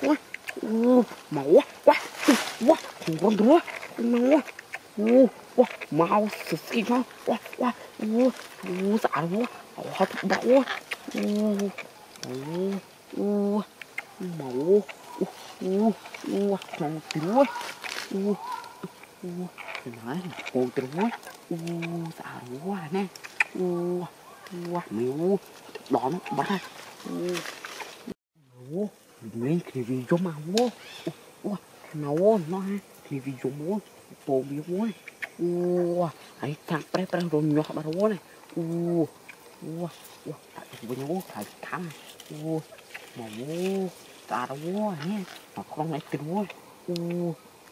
quá, màu quá, quá, con đuối, màu quá, quá, màu sực sình quá, quá, quá, giả quá, hoa thật đỏ quá, màu, con đuối, nói là con đuối, giả quá nè, quá, màu đỏ bắn ra. Ô, mình review cho mà ô, ô, nó ha, review cho mua, bồ bì mua, ô, ấy thằng bé đang rồi nhỏ bà đó này, ô, ô, ô, tại vì nhau phải thắng, ô, màu, ta đâu nhé, mà con này từ mua, ô,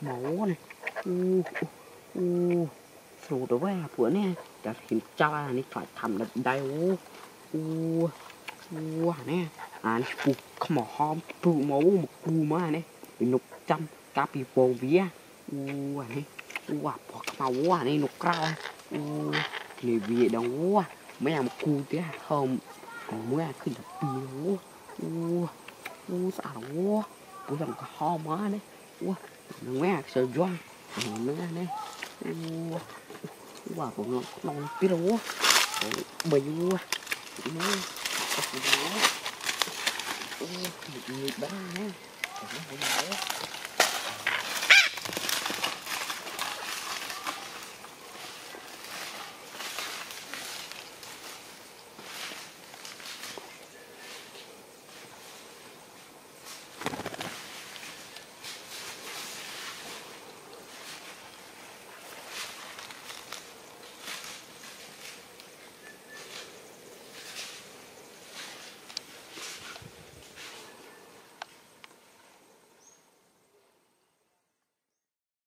màu này, ô, ô, số đó về bữa nè, đã hiện cha này phải thầm là đây ô, ô. Wow nè, anh buộc không mà hòm trụ máu một cù mà nè, nục trăm cá bị bò vía, wow nè, wow bỏ màu wow nè nục rau, wow này vía đâu wow, mấy anh một cù thế à thơm, mấy anh cứ đập bìu, wow, wow sao wow, bữa làm cái hòm mà nè, wow mấy anh sợ doan, mấy anh nè, wow, wow bọn nó non biết đâu, bìu wow, Ôi, bị người bán á,